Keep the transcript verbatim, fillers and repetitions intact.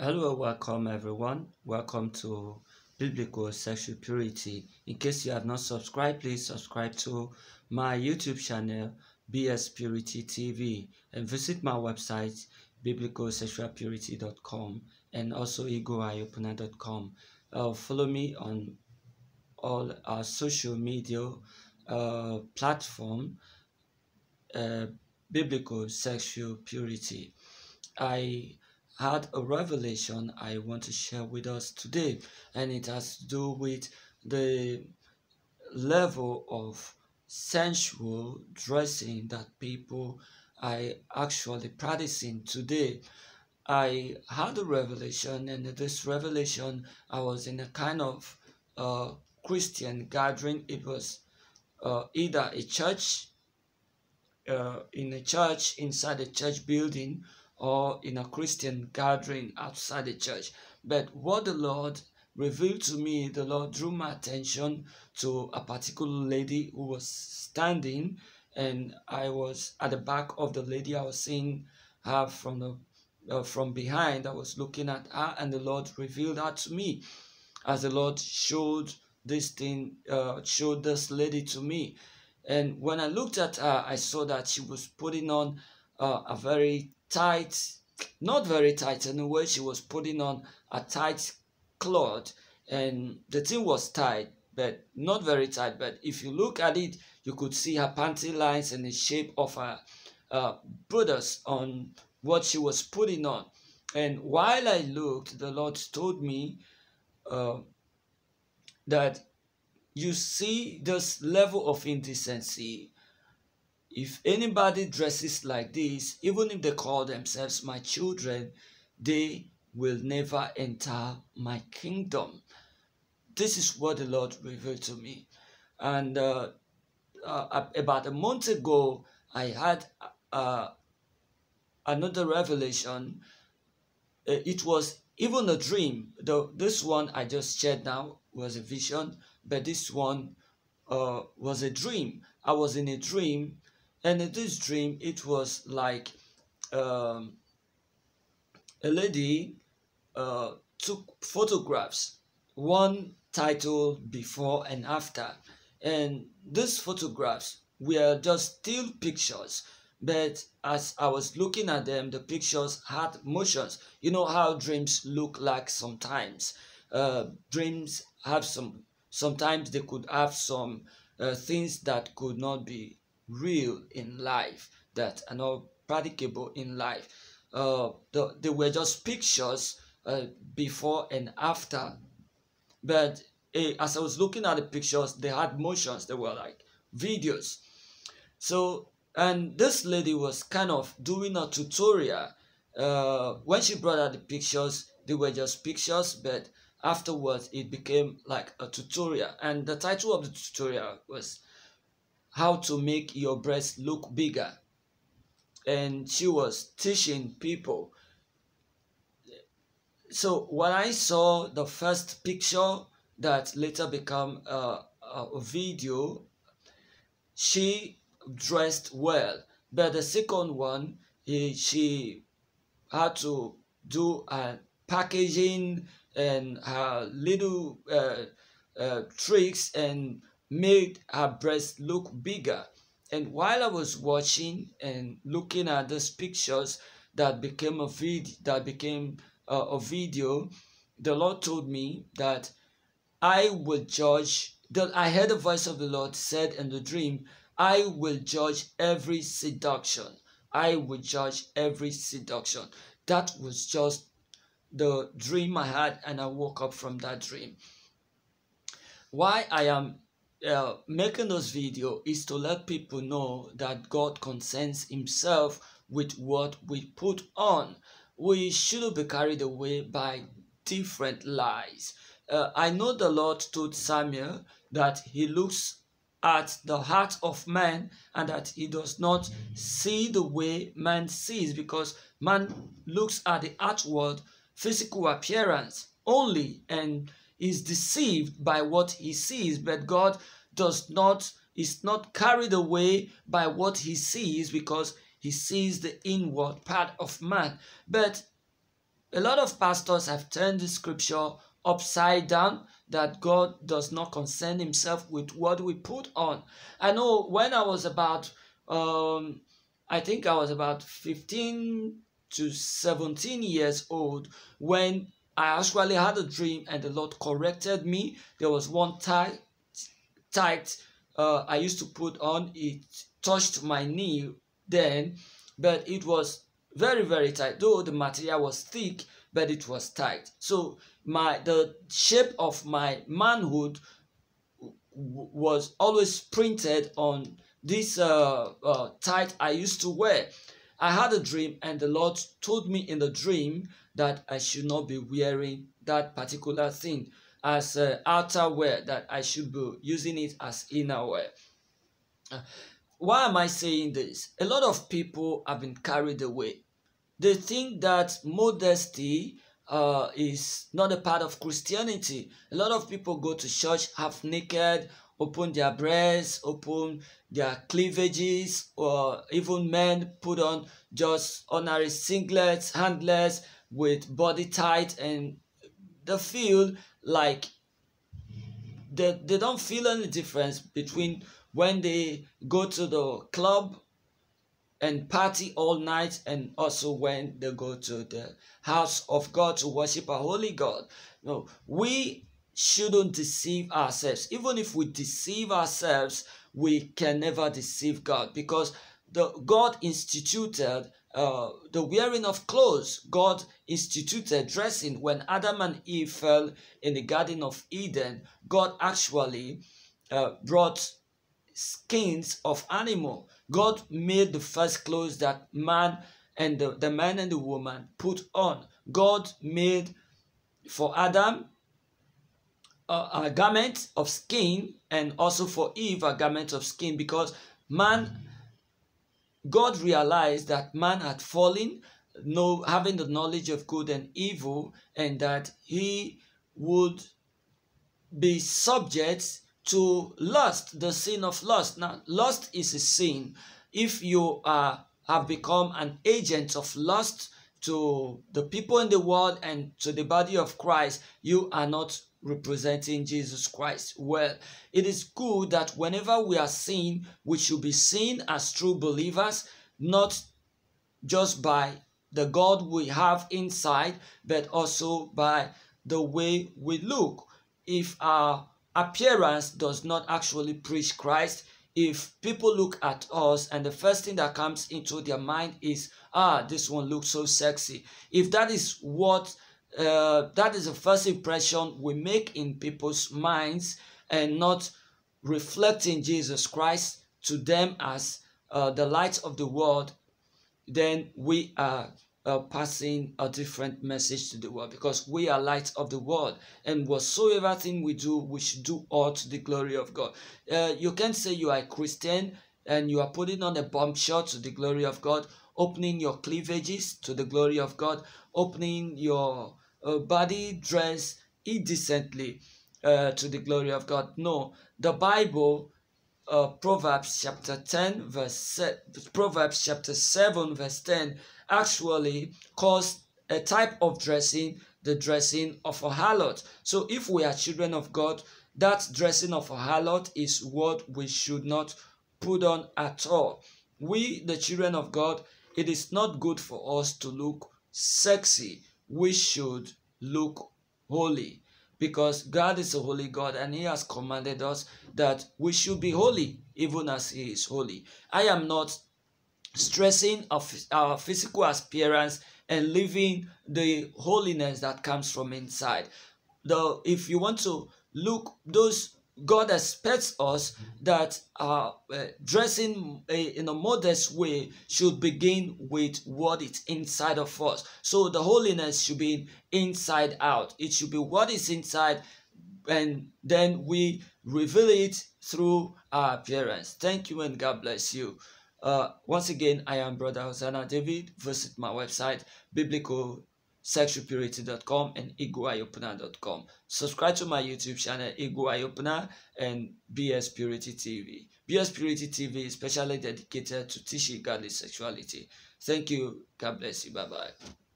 Hello, welcome everyone. Welcome to Biblical Sexual Purity. In case you have not subscribed, please subscribe to my YouTube channel, B S Purity T V, and visit my website, Biblical Sexual Purity dot com, and also Eagle Eye Opener dot com. Uh, follow me on all our social media uh, platform, uh, Biblical Sexual Purity. I had a revelation I want to share with us today, and it has to do with the level of sensual dressing that people are actually practicing today. I had a revelation, and in this revelation I was in a kind of uh, Christian gathering. It was uh, either a church, uh, in a church, inside a church building, or in a Christian gathering outside the church. But what the Lord revealed to me, the Lord drew my attention to a particular lady who was standing, and I was at the back of the lady. I was seeing her from the uh, from behind. I was looking at her, and the Lord revealed her to me. As the Lord showed this thing, uh, showed this lady to me, and when I looked at her, I saw that she was putting on uh, a very tight, not very tight anyway, she was putting on a tight cloth, and the thing was tight, but not very tight. But if you look at it, you could see her panty lines and the shape of her uh, buttocks on what she was putting on. And while I looked, the Lord told me uh, that you see this level of indecency. If anybody dresses like this, even if they call themselves my children, they will never enter my kingdom. This is what the Lord revealed to me. And uh, uh, about a month ago, I had uh, another revelation. It was even a dream. Though this one I just shared now was a vision, but this one uh, was a dream. I was in a dream. And in this dream, it was like um, a lady uh, took photographs, one titled before and after. And these photographs were just still pictures, but as I was looking at them, the pictures had motions. You know how dreams look like sometimes. Uh, dreams have some, sometimes they could have some uh, things that could not be real in life, that are not practicable in life. Uh, the, they were just pictures, uh, before and after. But uh, as I was looking at the pictures, they had motions. They were like videos. So, and this lady was kind of doing a tutorial. Uh, when she brought out the pictures, they were just pictures, but afterwards it became like a tutorial. And the title of the tutorial was How to Make Your Breasts Look Bigger. And she was teaching people. So when I saw the first picture that later became a, a video, she dressed well. But the second one, she had to do a packaging and her little uh, uh, tricks and made her breasts look bigger. And while I was watching and looking at these pictures that became a vid that became uh, a video, the Lord told me that I will judge. That I heard the voice of the Lord said in the dream, I will judge every seduction. I will judge every seduction. That was just the dream I had, and I woke up from that dream. Why I am Uh, making this video is to let people know that God concerns himself with what we put on. We shouldn't be carried away by different lies. Uh, I know the Lord told Samuel that he looks at the heart of man and that he does not see the way man sees, because man looks at the outward physical appearance only and is deceived by what he sees. But God does not is not carried away by what he sees, because he sees the inward part of man. But A lot of pastors have turned the scripture upside down, that God does not concern himself with what we put on. I know when I was about, um, I think I was about fifteen to seventeen years old, when I actually had a dream and the Lord corrected me. There was one tight, tight uh, I used to put on, it touched my knee then, but it was very very tight, though the material was thick, but it was tight. So my the shape of my manhood was always printed on this uh, uh, tight I used to wear. I had a dream and the Lord told me in the dream that I should not be wearing that particular thing as uh, outerwear, that I should be using it as innerwear. Uh, why am I saying this? A lot of people have been carried away. They think that modesty uh, is not a part of Christianity. A lot of people go to church half naked, open their breasts, open their cleavages, or even men put on just ordinary singlets, handless, with body tight, and they feel like they, they don't feel any difference between when they go to the club and party all night and also when they go to the house of God to worship a holy God. No, we shouldn't deceive ourselves. Even if we deceive ourselves, we can never deceive God, because the God instituted uh, the wearing of clothes. God instituted dressing. When Adam and Eve fell in the Garden of Eden, God actually uh, brought skins of animal. God made the first clothes that man and the, the man and the woman put on. God made for Adam a, a garment of skin, and also for Eve a garment of skin, because man, God realized that man had fallen, no having the knowledge of good and evil, and that he would be subject to lust, the sin of lust. Now, lust is a sin. If you uh, have become an agent of lust to the people in the world and to the body of Christ, you are not representing Jesus Christ well. It is good that whenever we are seen, we should be seen as true believers, not just by the God we have inside, but also by the way we look. If our appearance does not actually preach Christ, if people look at us and the first thing that comes into their mind is, ah, this one looks so sexy, if that is what uh, that is the first impression we make in people's minds, and not reflecting Jesus Christ to them as uh, the light of the world, then we are Uh, passing a different message to the world, because we are light of the world, and whatsoever thing we do, we should do all to the glory of God. Uh, you can say you are a Christian and you are putting on a bump shot to the glory of God, opening your cleavages to the glory of God, opening your uh, body dress indecently uh, to the glory of God. No, the Bible, uh, Proverbs chapter ten, verse Proverbs chapter seven, verse ten. Actually calls a type of dressing the dressing of a harlot. So if we are children of God, that dressing of a harlot is what we should not put on at all. We, the children of God, it is not good for us to look sexy. We should look holy, because God is a holy God, and he has commanded us that we should be holy even as he is holy. I am not stressing of our physical appearance and living the holiness that comes from inside. Though if you want to look, those God expects us that uh, uh, dressing uh, in a modest way should begin with what is inside of us. So the holiness should be inside out. It should be what is inside, and then we reveal it through our appearance. Thank you, and God bless you. Uh, once again, I am Brother Hosanna David. Visit my website, Biblical Sexual Purity dot com and Eagle Eye Opener dot com. Subscribe to my YouTube channel, Eagle Eye Opener, and B S Purity T V. B S Purity T V is specially dedicated to teaching godly sexuality. Thank you. God bless you. Bye-bye.